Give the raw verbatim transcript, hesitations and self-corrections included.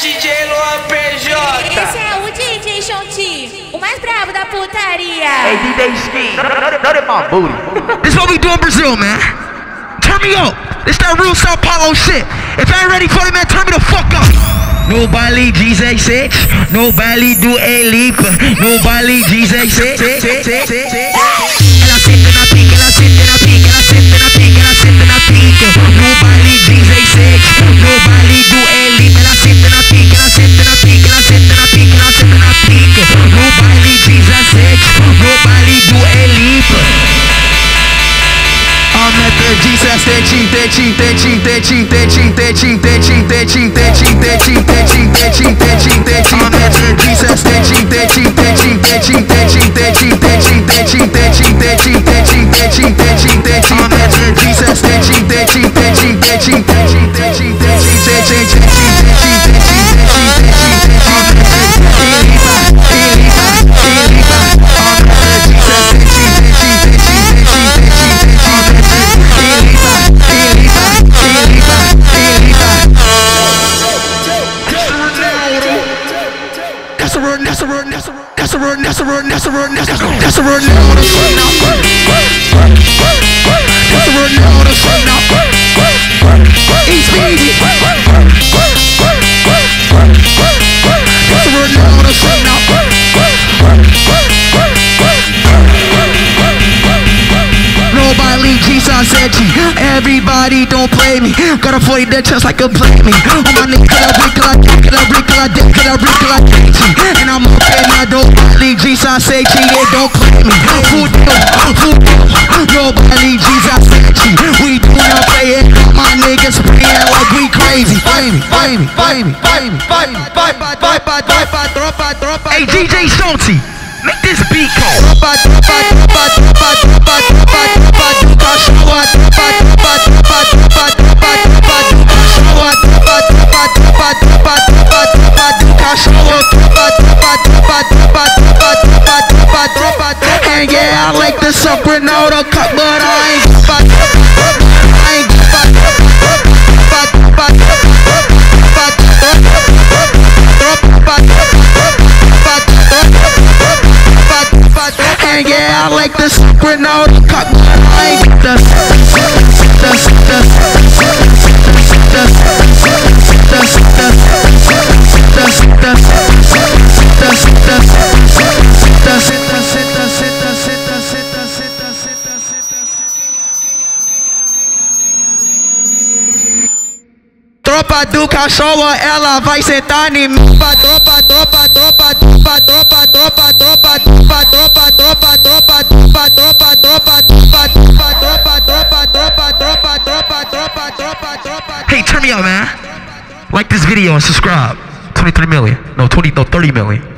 D J Luan P J. Esse é o D J Shonti, o mais brabo da putaria. Hey D J Ski, nut in my booty. This is what we do in Brazil, man. Turn me up. It's that real São Paulo shit. If I ain't ready for it, man, turn me the fuck up. Nobody G Z six, nobody do a leap, nobody G Z six. And I sit and I peek, and I sit and I peek, and I sit and I peek, and I sit and I peek. Nobody G Z six, nobody do a leap, and I sit and I peek, and I sit and I peek, and I sit and I peek, and I sit and I peek. Nobody G Z six, nobody do a leap. I'm at the G Z six. Everybody don't play me. Gotta play that just like a play me. On my nigga, I break till I dick, till I break till I dick, till I break till I dick. And I'm up in my dope. G's I say G, yeah, don't play me. Who do? Who do? Nobody G's I say G. We do not play it. My niggas playing like we crazy. Play me, play me, play me, play me, play me, play me, play me. Hey D J Shonti, make this beat go. And yeah, I like the soprano cut, but I ain't I ain't And yeah, I like the soprano cut, but I ain't the Tropa do cachorro, ela vai sentar em mim. Tropa, tropa, tropa, tropa, tropa, tropa, tropa, tropa, tropa, tropa, tropa, tropa, tropa, tropa, tropa, tropa, tropa, tropa, tropa, tropa, tropa, tropa, tropa, tropa. Hey, turn me up, man. Like this video and subscribe. twenty-three million. No, twenty, no, thirty million.